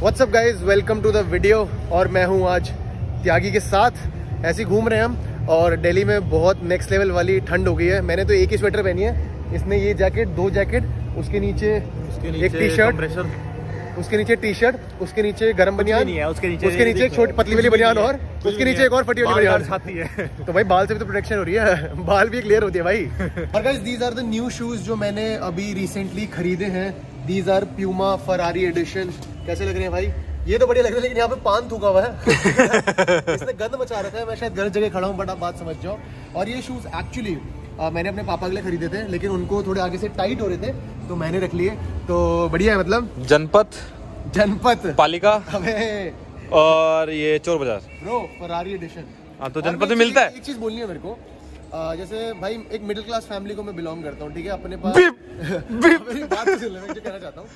What's up guys, welcome to the video. और मैं हूं आज त्यागी के साथ। ऐसे ही घूम रहे हैं हम और दिल्ली में बहुत नेक्स्ट लेवल वाली ठंड हो गई है। मैंने तो एक ही स्वेटर पहनी है, इसने ये जैकेट, दो जैकेट, उसके नीचे एक टी शर्ट, उसके नीचे टी शर्ट, उसके नीचे गर्म बनियान, उसके नीचे छोटी पतली वाली बनियान और उसके नीचे एक और फटी वाली बनियान। तो भाई बाल से भी तो प्रोटेक्शन हो रही है, बाल भी एक लेयर होती है भाई। और guys these are the new shoes जो मैंने अभी रिसेंटली खरीदे हैं। These are Puma Ferrari edition. कैसे लग रहे हैं भाई? ये तो बढ़िया लग रहा है, लेकिन यहाँ पे पान थूका हुआ है इसने गंद मचा रखा है। मैं शायद गलत जगह खड़ा हूँ, बट आप बात समझ जाओ। और ये शूज एक्चुअली मैंने अपने पापा के लिए खरीदे थे, लेकिन उनको थोड़े आगे से टाइट हो रहे थे तो मैंने रख लिए। तो बढ़िया है, मतलब जनपत पालिका और ये चोर बाजार ब्रो फरारी एडिशन। हाँ तो जनपत में मिलता है। एक चीज बोलनी है मेरे को, जैसे भाई एक मिडिल क्लास फैमिली को मैं बिलोंग करता हूँ, ठीक है। अपने पास कहना चाहता हूँ,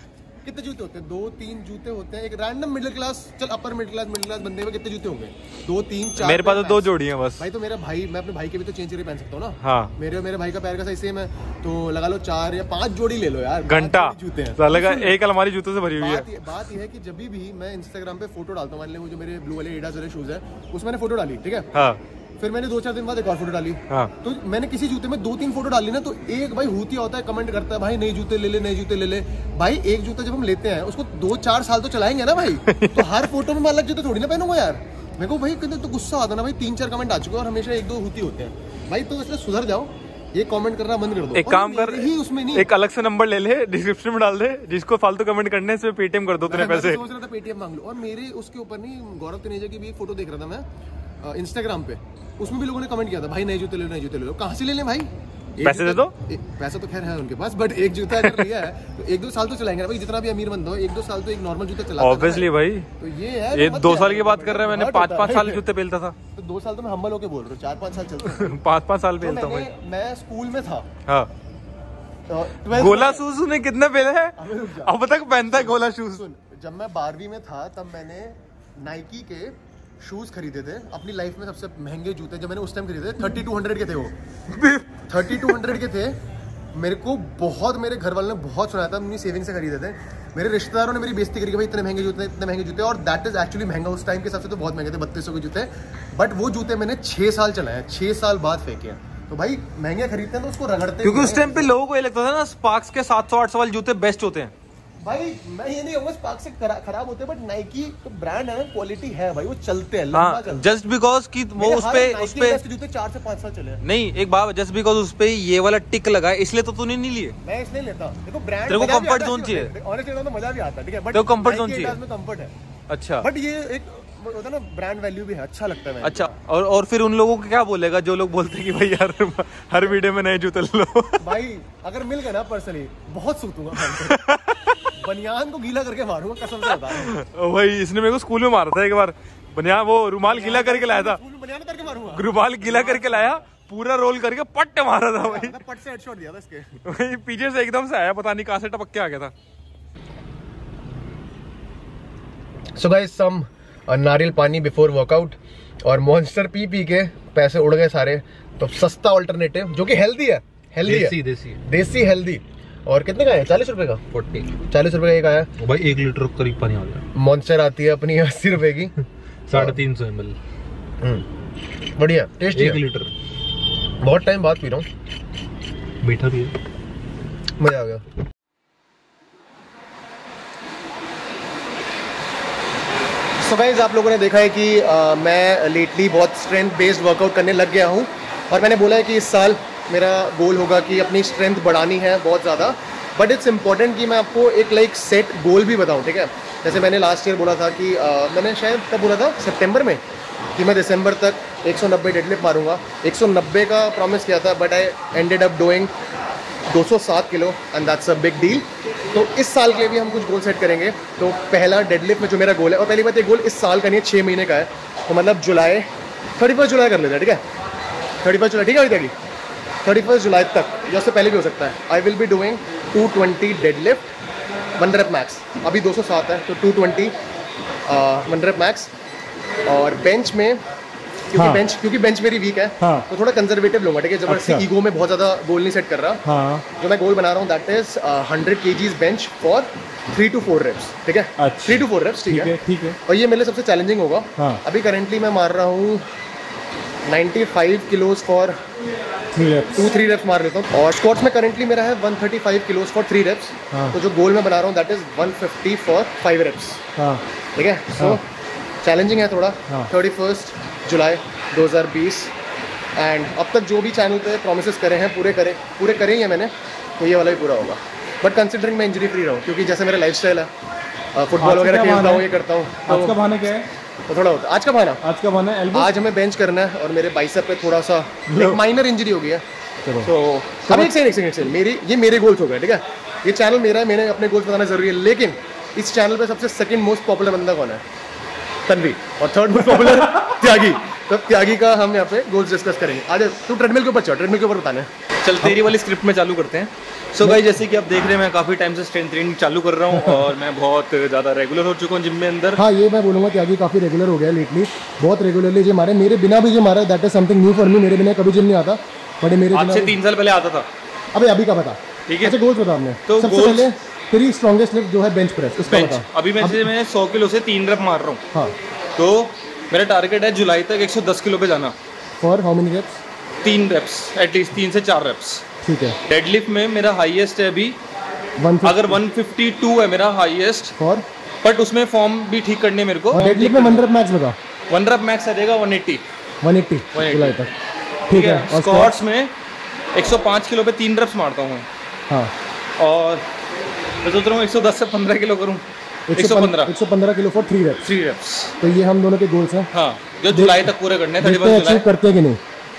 कितने जूते होते हैं? 2-3 जूते होते हैं। एक रैंडम मिडिल क्लास, चल अपर मिडिल क्लास बंदे में कितने जूते होंगे? 2-3-4। मेरे पास तो 2 जोड़ी हैं बस भाई। तो मेरा भाई, मैं अपने भाई के भी तो चेंज करके पहन सकता हूँ ना। हाँ। मेरे भाई का पैर का साइज सेम है, तो लगा लो 4 या 5 जोड़ी ले लो यार। घंटा जूते हैं, लगा एक अलमारी जूतों से भरी हुई है। बात यह है की जब भी मैं इंस्टाग्राम पे फोटो डालता हूँ, मान लो जो मेरे ब्लू वाले एडिडास वाले शूज है, उसमें मैंने फोटो डाली, ठीक है। फिर मैंने 2-4 दिन बाद एक और फोटो डाली। हाँ। तो मैंने किसी जूते में 2-3 फोटो डाली ना, तो एक भाई हूतिया होता है, कमेंट करता है भाई नए जूते ले ले, नए जूते ले ले। भाई एक जूता जब हम लेते हैं उसको 2-4 साल तो चलाएंगे ना भाई तो हर फोटो में मैं अलग जूते थोड़ी ना पहनूंगा यार। मेरे को भाई कितना तो गुस्सा आता ना भाई। 3-4 कमेंट आ चुके हैं और हमेशा 1-2 हूती होते हैं भाई। तो इसलिए सुधर जाओ, ये कमेंट करना बंद कर दो। एक काम कर, उसमें नहीं, एक अलग से नंबर ले ले, डिस्क्रिप्शन में डाल दे, जिसको फालतू कमेंट करने से पेटीएम कर दो। पैसे सोच रहा था पेटीएम मांग लो। और मेरे उसके ऊपर नहीं, गौरव तुटेजा की भी फोटो देख रहा था मैं इंस्टाग्राम पे, उसमें भी लोगों ने कमेंट किया था भाई नए जूते ले लो, नए जूते ले लो। कहाँ से ले लें भाई? पैसे दे दो। पैसा तो खैर है उनके पास, बट एक जूता अगर लिया है तो 1-2 साल तो चलाएंगे भाई। जितना भी अमीर बंदा हो 1-2 साल तो एक नॉर्मल जूता चलाता है ऑब्वियसली भाई। तो ये है, ये 2 साल की बात कर रहे हैं। मैंने 5-5 साल जूते पहनता था। तो 2 साल तो मैं हम्बल होके बोल रहा हूँ, 4-5 साल चलता हूँ 5-5 साल पहनता हूँ। मैं स्कूल में था, गोला शूज ने कितने पहले है अब तक पहनता है गोला शूज। जब मैं 12वीं में था तब मैंने नाइकी के शूज खरीदे थे। अपनी लाइफ में सबसे महंगे जूते जब मैंने उस टाइम खरीदे थे 3200 के थे। वो 3200 के थे। मेरे को बहुत, मेरे घर वालों ने बहुत सुनाया था, अपनी सेविंग से खरीदे थे। मेरे रिश्तेदारों ने मेरी बेइज्जती करी कि भाई इतने महंगे जूते। और दैट इज एक्चुअली महंगा, उस टाइम के हिसाब से तो बहुत महंगे थे 3200 के जूते। बट वो जूते मैंने 6 साल चलाए, 6 साल बाद फेंके हैं। तो भाई महंगे खरीदते हैं तो उसको रगड़ते, क्योंकि उस टाइम पे लोगों को ये लगता था ना स्पार्क्स के 700-800 वाले जूते बेस्ट होते हैं। भाई मैं ये नहीं कहूँगा स्पार्क से खराब होते, बट नाइकी तो ब्रांड है ना, क्वालिटी है भाई, वो चलते हैं लंबा। जस्ट बिकॉज की वो उस पे जूते 4 से 5 साल चले। नहीं एक बात, जस्ट बिकॉज उस पे ये वाला टिक लगा है इसलिए तो तूने नहीं लिए। मैं इसलिए लेता, देखो ब्रांड, तेरे को कंफर्ट जोन चाहिए। ऑनेस्टली तो मजा भी आता है, ठीक है, बट कंफर्ट जोन चाहिए, कंफर्ट है। अच्छा, बट ये एक होता है ना, ब्रांड वैल्यू भी है, अच्छा लगता है। अच्छा, और फिर उन लोगों को क्या बोलेगा जो लोग बोलते हैं कि भाई यार हर वीडियो में नए जूते लो। भाई अगर मिल गए ना, पर्सनली बहुत सूतूंगा, बनियान को गीला करके मारूंगा, कसम से बता रहा हूं भाई। इसने मेरे को स्कूल में मारा था एक बार, बनियान वो रुमाल गीला करके लाया था, बनियान करके मारूंगा, रुमाल गीला करके लाया, पूरा रोल करके पट्ट मारा था भाई, पट्ट से हेडशॉट दिया था इसके भाई, पीछे से एकदम से आया, पता नहीं कहां से टपक के आ गया था। सो गाइस, सम नारियल पानी बिफोर वर्कआउट और मॉन्स्टर पी के पैसे उड़ गए सारे। तो सस्ता ऑल्टरनेटिव जो कि हेल्दी है, देसी हेल्दी। और कितने का है? 40 रुपए का, 40 रुपए का एक आया भाई। 1 लीटर करीब पानी आ गया। मॉन्स्टर आती है अपनी 80 रुपए की, 350 ml। बढ़िया टेस्टी, 1 लीटर। बहुत टाइम बाद पी रहा हूँ, मीठा भी है, मजा आ गया। तो गाइस आप लोगों ने देखा है कि मैं लेटली बहुत स्ट्रेंथ बेस्ड वर्कआउट करने लग गया हूँ। और मैंने बोला है कि इस साल मेरा गोल होगा कि अपनी स्ट्रेंथ बढ़ानी है बहुत ज़्यादा। बट इट्स इम्पॉर्टेंट कि मैं आपको एक सेट गोल भी बताऊँ, ठीक है। जैसे मैंने लास्ट ईयर बोला था कि मैंने शायद कब बोला था, सितंबर में, कि मैं दिसंबर तक 190 डेडलिफ्ट मारूंगा। 190 का प्रॉमिस किया था, but I ended up doing 207 kilo, and that's a big deal. तो इस साल के लिए भी हम कुछ गोल सेट करेंगे। तो पहला डेडलिफ्ट में जो मेरा गोल है, और पहली बात ये गोल इस साल का नहीं है, 6 महीने का है। तो मतलब जुलाई 31 जुलाई कर लेते हैं, ठीक है, 31 जुलाई, ठीक है, अभी तक 31 जुलाई तक, या उससे पहले भी हो सकता है। I will be doing 220 deadlift 100 max. अभी 207 है, तो 220 100 मैक्स। और बेंच में क्योंकि बेंच मेरी वीक है तो थोड़ा कंजर्वेटिव लूंगा, ठीक है, जबरदस्ती ईगो में बहुत ज्यादा गोल नहीं सेट कर रहा। जो मैं गोल बना रहा हूँ that is 100 kgs bench for 3 to 4 reps, ठीक है, 3 to 4 रेप्स, ठीक है, और ये मेरे लिए सबसे चैलेंजिंग होगा। अभी करेंटली मैं मार रहा हूँ 95 किलोज फॉर 2-3 रेप्स मार लेता हूँ, और स्क्वाट्स में करेंटली मेरा है 135 किलोज फॉर 3 रेप्स। तो जो गोल मैं बना रहा हूँ दैट इज 150 फॉर 5 रेप्स, ठीक है। सो चैलेंजिंग है थोड़ा। 31 जुलाई 2020, एंड अब तक जो भी चैनल पे प्रॉमिसेस करे हैं पूरे करे ही हैं मैंने, तो ये वाला भी पूरा होगा। बट कंसिडरिंग मैं इंजरी फ्री रहा हूँ, क्योंकि जैसे मेरा लाइफस्टाइल है, फुटबॉल वगैरह खेलता हूँ, ये करता हूँ। आज का बहाना क्या है? तो थोड़ा होता है आज का बहाना आज हमें बेंच करना है, और मेरे बाइसेप पे थोड़ा सा एक माइनर इंजरी हो गई है। तो अब एक सेकंड मेरी ये मेरे गोल्स हो गए, ठीक है, ये चैनल मेरा है, मैंने अपने गोल्स बताना जरूरी है। लेकिन इस चैनल पे सबसे सेकंड मोस्ट पॉपुलर बंदा कौन है? तन्वी। और थर्ड मोस्ट पॉपुलर त्यागी। तो त्यागी का हम यहाँ पे गोल्स डिस्कस करेंगे। आज तू ट्रेडमिल के ऊपर चढ़, ट्रेडमिल के ऊपर बताना है। चल तेरी वाली स्क्रिप्ट में चालू करते हैं। सो गाइस, जैसे कि आप देख रहे हैं, मैं काफ़ी टाइम से स्ट्रेंथ ट्रेनिंग चालू कर रहा हूँ और मैं बहुत ज़्यादा रेगुलर हो चुका हूँ जिम में अंदर। हाँ, ये मैं बोलूँगा त्यागी काफ़ी रेगुलर हो गया लेटली, बहुत रेगुलरली जिम आ रहा है। मेरे बिना भी जिम आ रहा है, that is something new for me. मेरे बिना कभी जिम नहीं आता, बट मेरे आज से 3 साल पहले आता था। अभी का बता, ठीक है, अच्छा गोल्स बता हमने। तो सबसे पहले तेरी स्ट्रॉन्गेस्ट लिफ्ट जो है बेंच प्रेस, उसका बता। अभी मैं 100 किलो से 3 रेप मार रहा हूँ। हाँ, तो मेरा टारगेट है जुलाई तक 110 किलो पे जाना। For how many reps? 3 reps, at least 3 से 4 रेप्स, ठीक है। डेडलिफ्ट में मेरा हाईएस्ट है अभी 150. अगर 152 है मेरा हाईएस्ट, और बट उसमें फॉर्म भी ठीक करनी है मेरे को। डेडलिफ्ट में 1 रेप मैक्स होगा, 1 रेप मैक्स रहेगा 180 जुलाई तक, ठीक है। स्क्वाट्स में 105 किलो पे 3 रेप्स मारता हूँ। हाँ, और मैं सोच रहा हूँ 110 से 15 किलो करूँ, 115 किलो फॉर 3 रेप्स। तो ये हम दोनों के गोल्स हैं। हाँ, जो जुलाई तक पूरे करने हैं, अचीव करते हैं कि नहीं।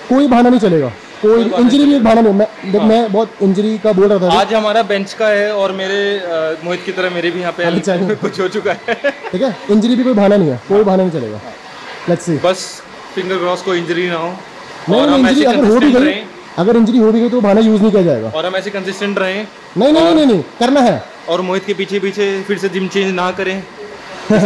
कोई बहाना नहीं चलेगा, कोई इंजरी भी एक बहाना नहीं। मैं बहुत इंजरी का बोल रहा था। आज हमारा बेंच का है, और मेरे मोहित की तरह मेरे भी यहाँ पे कुछ हो चुका है, ठीक है। इंजरी भी कोई बहाना नहीं है, कोई बहाना नहीं चलेगा। लेट्स सी, बस फिंगर क्रॉस कोई इंजरी ना हो। नहीं, अगर इंजरी हो भी गई तो बहाना यूज नहीं किया जाएगा, और हम ऐसे कंसिस्टेंट रहें। नहीं, करना है। और मोहित के पीछे फिर से जिम चेंज ना करें,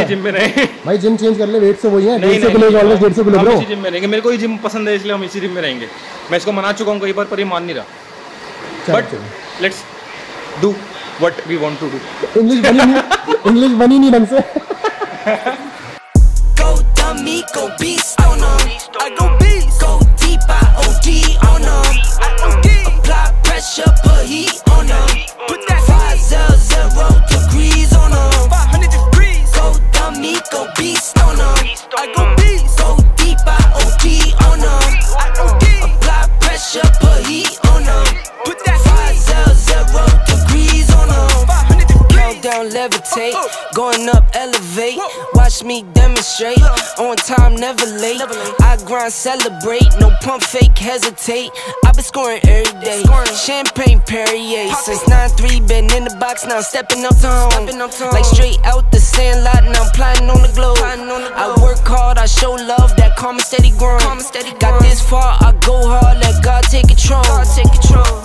जिम में रहें। भाई जिम चेंज कर ले, वेट से वही है, 150 किलो ब्रो। जिम में रहेंगे, मेरे को ये जिम पसंद है, इसलिए हम इसी जिम में रहेंगे। मैं इसको मना चुका हूँ कई बार, पर ये मान नहीं रहा। But let's do what we want to do. English बनी नहीं ढंग से। Going up, elevate, watch me demonstrate. On time, never late, I grind, celebrate. No pump fake, hesitate, I been scoring every day. Champagne Perrier, since 9-3, been in the box, now stepping up to home. Like straight out the sandlot, now I'm plotting on the globe. I work hard, I show love, that calm and steady grind. Got this far, I go hard, let God take control.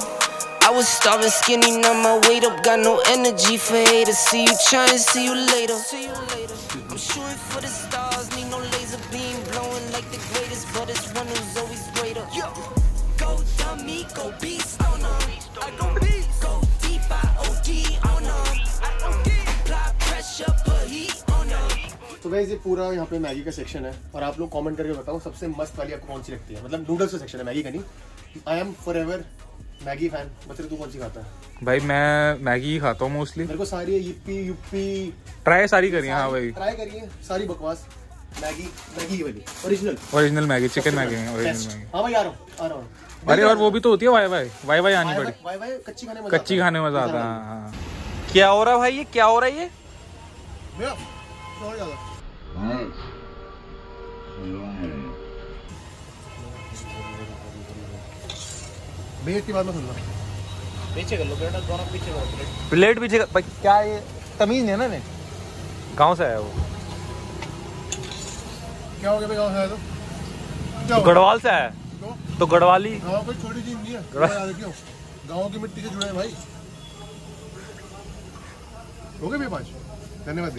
I was starving, skinny, now my weight up. Got no energy for haters. See you trying, see you later. I'm shooting for the stars, need no laser beam, blowing like the greatest, but it's one who's always greater. Go dumb me, go beast on them. I go beast, go deep, I OD on them. I OD, apply pressure, put heat on them. तो वैसे पूरा यहाँ पे Maggi का section है, और आप लोग कमेंट करके बताओ सबसे मस्त वाली आपको कौन सी लगती है। मतलब नूडल्स का सेक्शन है, मैगी का नहीं। I am forever Maggi fan. बच्चे तू कौन सी खाता है? भाई मैं मैगी खाता हूँ मोस्टली। मेरे को सारी यूपी ट्राई करिए। हाँ भाई, ट्राई करिए सारी बकवास। मैगी वाली original Maggi, chicken Maggi original. हाँ भाई, आ रहा हूँ। अरे और वो भी तो होती है वाई वाई आनी पड़ी। वाई वाई कच्ची खाने में मजा आता है। क्या हो रहा है भाई, ये क्या हो रहा है? ये की बात सुन लो, पीछे कर लो दोनों, पीछे प्लेट पीछे कर। क्या ये तमीज है ना? ने गांव से आया वो। क्या हो गया भाई, गांव से आया तो गढ़वाल से आया तो गढ़वाली। गांव कोई छोटी चीज नहीं है, गांव की मिट्टी से जुड़े हैं भाई। हो गए भाई, धन्यवाद।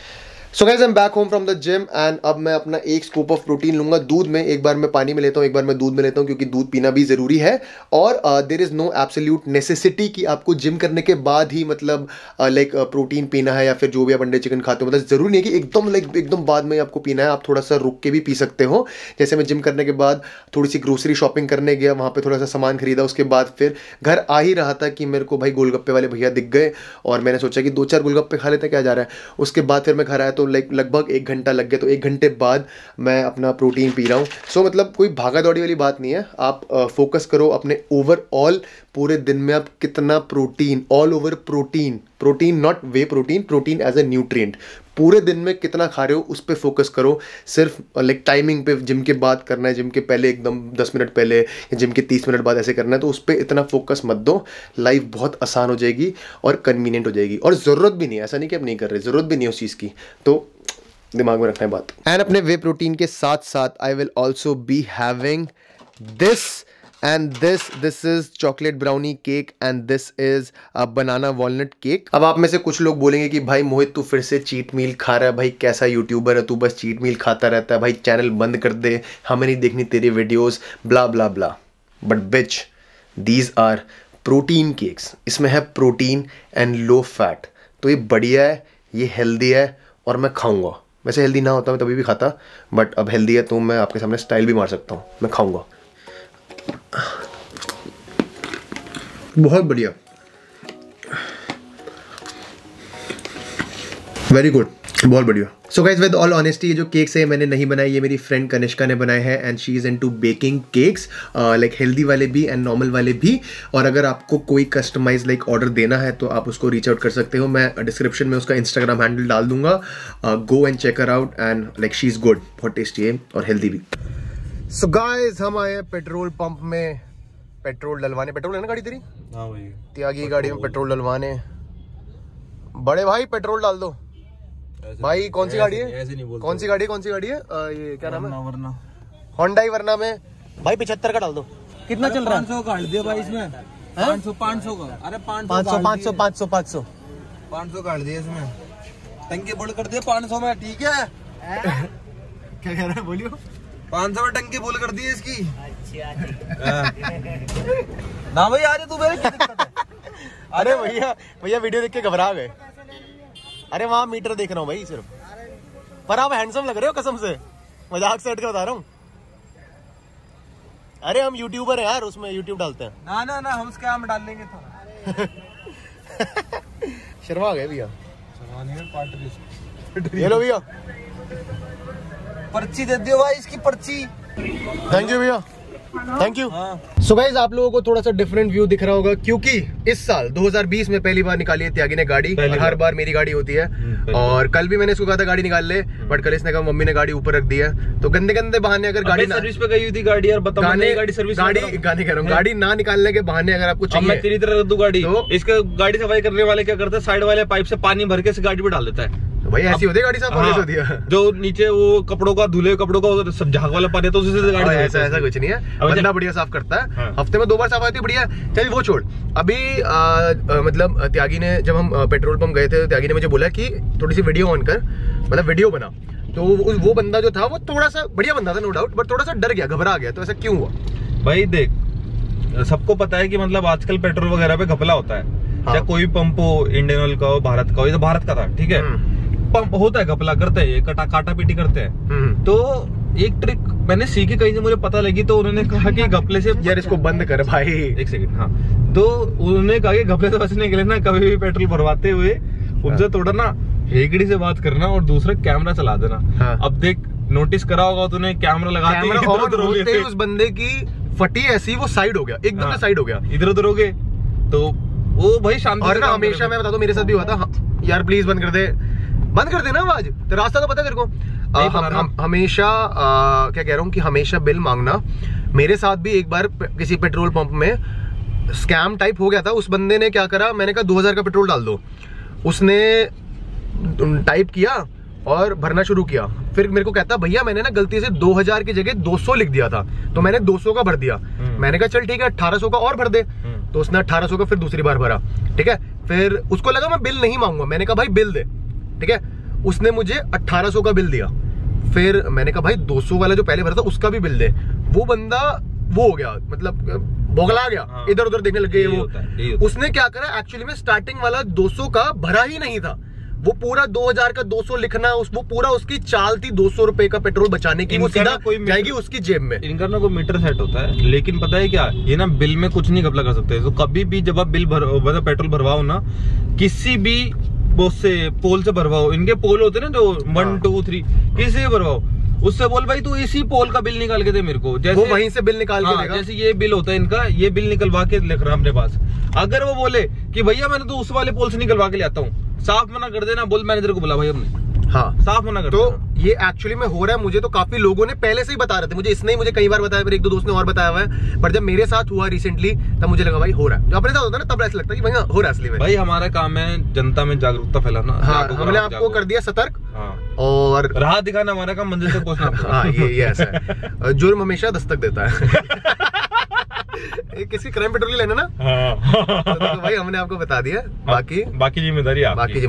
So guys I am back home from the gym and अब मैं अपना एक स्कूप ऑफ प्रोटीन लूंगा दूध में। एक बार मैं पानी में लेता हूँ, एक बार मैं दूध में लेता हूँ, क्योंकि दूध पीना भी ज़रूरी है। और there is no absolute necessity कि आपको जिम करने के बाद ही मतलब लाइक प्रोटीन पीना है या फिर जो भी आप अंडे चिकन खाते हो, मतलब ज़रूरी नहीं है कि एकदम एकदम बाद में आपको पीना है। आप थोड़ा सा रुक के भी पी सकते हो। जैसे मैं जिम करने के बाद थोड़ी सी ग्रोसरी शॉपिंग करने गया, वहाँ पर थोड़ा सा सामान खरीदा, उसके बाद फिर घर आ ही रहा था कि मेरे को भाई गोलगप्पे वाले भैया दिख गए और मैंने सोचा कि दो चार गोलगप्पे खा लेते, क्या जा रहा है। उसके बाद फिर मैं घर आया तो लगभग 1 घंटा लग गया। तो 1 घंटे बाद मैं अपना प्रोटीन पी रहा हूँ। सो मतलब कोई भागा दौड़ी वाली बात नहीं है। आप फोकस करो अपने ओवरऑल पूरे दिन में आप कितना protein, all over protein not whey protein, protein as a nutrient, पूरे दिन में कितना खा रहे हो उस पर फोकस करो। सिर्फ लाइक टाइमिंग पे जिम के बाद करना है, जिम के पहले एकदम 10 मिनट पहले या जिम के 30 मिनट बाद ऐसे करना है, तो उस पर इतना फोकस मत दो। लाइफ बहुत आसान हो जाएगी और कन्वीनियंट हो जाएगी और ज़रूरत भी नहीं है। ऐसा नहीं कि आप नहीं कर रहे, ज़रूरत भी नहीं है उस चीज़ की, तो दिमाग में रखना है बात। एंड अपने वे प्रोटीन के साथ साथ I will also be having this and this is chocolate brownie cake and this is banana walnut cake. अब आप में से कुछ लोग बोलेंगे कि भाई मोहित तू फिर से चीट मील खा रहा है, भाई कैसा यूट्यूबर है तू, बस चीट मील खाता रहता है, भाई चैनल बंद कर दे, हमें नहीं देखनी तेरी videos blah blah blah. But beach these are protein cakes, इसमें है प्रोटीन एंड लो फैट, तो ये बढ़िया है, ये हेल्दी है और मैं खाऊँगा। वैसे हेल्दी ना होता मैं तभी भी खाता, बट अब हेल्दी है तो मैं आपके सामने स्टाइल भी मार सकता हूँ, मैं खाऊँगा। बहुत बढ़िया, वेरी गुड, बहुत बढ़िया। So guys with all honesty ये जो केक्स है मैंने नहीं बनाए, ये मेरी फ्रेंड कनिष्का ने बनाए हैं and she is into baking cakes, like healthy वाले भी एंड नॉर्मल वाले भी। और अगर आपको कोई कस्टमाइज लाइक ऑर्डर देना है तो आप उसको रीच आउट कर सकते हो। मैं डिस्क्रिप्शन में उसका इंस्टाग्राम हैंडल डाल दूंगा, go and check her out and like she is good, बहुत टेस्टी है और हेल्दी भी। सो गाइज हम आए हैं पेट्रोल पंप में पेट्रोल डलवाने। पेट्रोल है ना गाड़ी तेरी? हाँ भाई, त्यागी गाड़ी में पेट्रोल डलवाने। बड़े भाई पेट्रोल डाल दो भाई। कौन सी गाड़ी है? कौन सी गाड़ी है ये क्या नाम है? वरना होंडा ही वरना में भाई 75 का डाल दो। कितना चल रहा है? 500 का डाल दिया भाई इसमें। 500 का, अरे 500 का डाल दिया इसमें, टंकी बोल कर दिया 500 में। ठीक है क्या कह रहा है? बोलियो 500 में टंकी बोल कर दिए इसकी। अच्छा ना भाई, अरे तू मेरे, अरे भैया भैया वीडियो देख के घबरा गए। अरे वहाँ मीटर देख रहा हूँ भाई सिर्फ, पर आप हैंडसम लग रहे हो कसम से, मजाक से हट के बता रहा हूँ। अरे हम यूट्यूबर हैं यार, उसमें यूट्यूब डालते हैं। ना ना ना, हम स्कैम डाल लेंगे तो। शर्मा गए भैया, ये लो भैया पर्ची दे दियो भाई, इसकी पर्ची। थैंक यू भैया, थैंक यू। सो गाइज आप लोगों को थोड़ा सा डिफरेंट व्यू दिख रहा होगा क्योंकि इस साल 2020 में पहली बार निकाली है त्यागी ने गाड़ी, और हर बार मेरी गाड़ी होती है। और कल भी मैंने इसको कहा था गाड़ी निकाल ले, बट कल इसने कहा मम्मी ने गाड़ी ऊपर रख दी है। तो गंदे गंदे बहाने, अगर गाड़ी सर्विस पे गई हुई थी गाड़ी, गाड़ी ना निकालने के बहाने अगर आपको चाहिए गाड़ी, इसके गाड़ी सफाई करने वाले क्या करते हैं, साइड वाले पाइप से पानी भर के इस गाड़ी पे डाल देता है भाई। ऐसी होती है गाड़ी साफ होती है, जो नीचे वो कपड़ों का धुले कपड़ों का सब झाग वाला पानी, तो उसी गाड़ी ऐसा कुछ नहीं है। बंदा बढ़िया साफ करता है, हाँ। हफ्ते में 2 बार साफ होती है, बढ़िया। चलिए वो छोड़, अभी मतलब त्यागी ने, जब हम पेट्रोल पंप गए थे त्यागी ने मुझे बोला कि थोड़ी सी वीडियो ऑन कर, मतलब वीडियो बना। तो वो बंदा जो था वो थोड़ा सा बढ़िया बंदा था नो डाउट, बट थोड़ा सा डर गया, घबरा गया। तो ऐसा क्यों हुआ भाई? देख सबको पता है कि मतलब आजकल पेट्रोल वगैरह पे घपला होता है, चाहे कोई पंप हो, इंडियन ऑयल का हो, भारत का हो, ये तो भारत का था ठीक है, पंप होता है घपला करते हैं, काटा पीटी करते हैं। तो एक ट्रिक मैंने सीखी कहीं से, मुझे पता लगी, तो उन्होंने कहा कि घपले से यार इसको बंद कर भाई, एक सेकंड। हाँ तो उन्होंने कहा कि घपले से बचने के लिए ना कभी भी पेट्रोल भरवाते हुए उनसे थोड़ा ना हेगड़ी से बात करना, और दूसरा कैमरा चला देना। हाँ। अब देख नोटिस करा होगा तूने, कैमरा लगाते उस बंदे की फटी ऐसी वो साइड हो गया, एकदम से साइड हो गया, इधर उधर हो गए। तो वो भाई शांति, और ना हमेशा मैं बता दूं मेरे साथ भी हुआ था यार, प्लीज बंद कर दे ना आवाज, तो रास्ता तो पता तेरे को। हमेशा क्या कह रहा हूँ कि हमेशा बिल मांगना। मेरे साथ भी एक बार किसी पेट्रोल पंप में स्कैम टाइप हो गया था। उस बंदे ने क्या करा, मैंने कहा 2000 का पेट्रोल डाल दो, उसने टाइप किया और भरना शुरू किया। फिर मेरे को कहता भैया मैंने ना गलती से 2000 की जगह 200 लिख दिया था, तो मैंने 200 का भर दिया। मैंने कहा चल ठीक है 1800 का और भर दे, तो उसने 1800 का फिर दूसरी बार भरा। ठीक है, फिर उसको लगा मैं बिल नहीं मांगूंगा, मैंने कहा भाई बिल दे। ठीक है, उसने मुझे 1800 का बिल दिया। फिर मैंने कहा भाई 200 वाला जो पहले भरा था उसका भी बिल दे। वो बंदा वो हो गया, मतलब बोगला गया, हाँ, इधर उधर देखने लग गए। वो उसने क्या करा एक्चुअली में स्टार्टिंग वाला 200 का भरा ही नहीं था, वो पूरा 2000 का 200 लिखना, वो पूरा उसकी चाल थी 200 रुपए का पेट्रोल बचाने की, वो सीधा जाएगी उसकी जेब में। इनका ना कोई मीटर सेट होता है, लेकिन पता है क्या, ये ना बिल में कुछ नहीं घपला कर सकते। तो कभी भी जब आप बिल भर पेट्रोल भरवाओ ना, किसी भी पोल से भरवाओ, इनके पोल होते ना जो 1 2 3 किसी से भरवाओ, उससे बोल भाई तू इसी पोल का बिल निकाल के दे मेरे को, जैसे वो वहीं से बिल निकाल के देगा। जैसे ये बिल होता है इनका, ये बिल निकलवा के लिख रहा अपने पास। अगर वो बोले कि भैया मैंने तो उस वाले पोल से निकलवा के ले आता हूँ, साफ मना कर देना, बोल मैनेजर को बुला भाई हमने, हाँ साफ मना कर। तो ये एक्चुअली में हो रहा है, मुझे तो काफी लोगों ने पहले से ही बता रहे थे, मुझे इसने ही मुझे कई बार बताया, मेरे एक दो दोस्त ने और बताया हुआ है, पर जब मेरे साथ हुआ रिसेंटली तब मुझे लगा भाई हो रहा है। जब अपने साथ होता है ना तब ऐसा लगता है कि भाई हो रहा है असली में। भाई हमारा काम है जनता में जागरूकता फैलाना, हाँ हमने आपको कर दिया सतर्क, और राह दिखाना हमारा काम, मंजिल तक पहुंचना। हाँ ये ऐसा है, जुर्म हमेशा दस्तक देता है। किसी क्राइम पेट्रोल लेना ना, तो भाई हमने आपको बता दिया, बाकी जिम्मेदारी आपकी,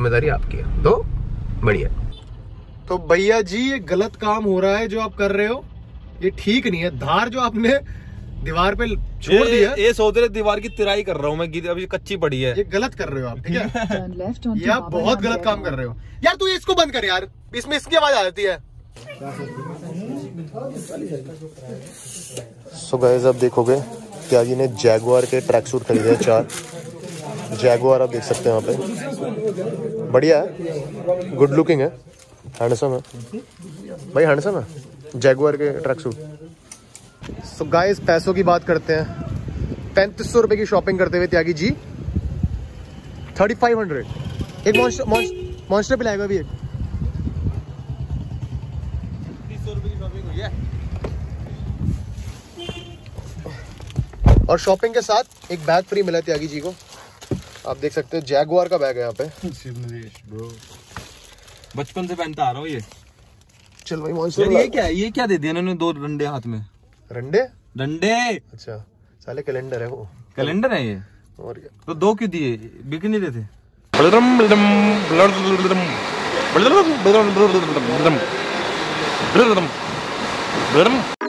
है तो बढ़िया। तो भैया जी ये गलत काम हो रहा है जो आप कर रहे हो, ये ठीक नहीं है। धार जो आपने दीवार पे छोड़ दी है, ये सोच रहे दीवार की तिराई कर रहा हूँ मैं, अभी कच्ची पड़ी है, ये गलत कर रहे हो आप, ठीक है, ये आप बहुत गलत काम कर रहे हो यार। तू इसको बंद कर यार, इसमें इसकी आवाज आ जाती है। सो गाइस आप देखोगे त्यागी ने जैगुआर के ट्रैक सूट खरीदे हैं 4 जैगुआर, आप देख सकते हैं यहाँ पे, बढ़िया है, गुड लुकिंग है, हैंडसम है भाई, हैंडसम है जैगुआर के ट्रैक सूट। सो गाइस पैसों की बात करते हैं, 3500 रुपये की शॉपिंग करते हुए त्यागी जी 3500। एक मॉन्स्टर पिलाएगा भी, एक 30 रुपये की शॉपिंग हुई है, और शॉपिंग के साथ एक बैग फ्री मिला त्यागी जी को, आप देख सकते हो जैगुआर का बैग है यहाँ पे, बचपन से पहनता आ रहा हूँ ये। चल भाई मॉन्स्टर, ये क्या दे दिया इन्होंने, 2 डंडे हाथ में, डंडे अच्छा साले कैलेंडर है, वो कैलेंडर है ये, और क्या तो 2 क्यों दिए, बिक नहीं रहे थे।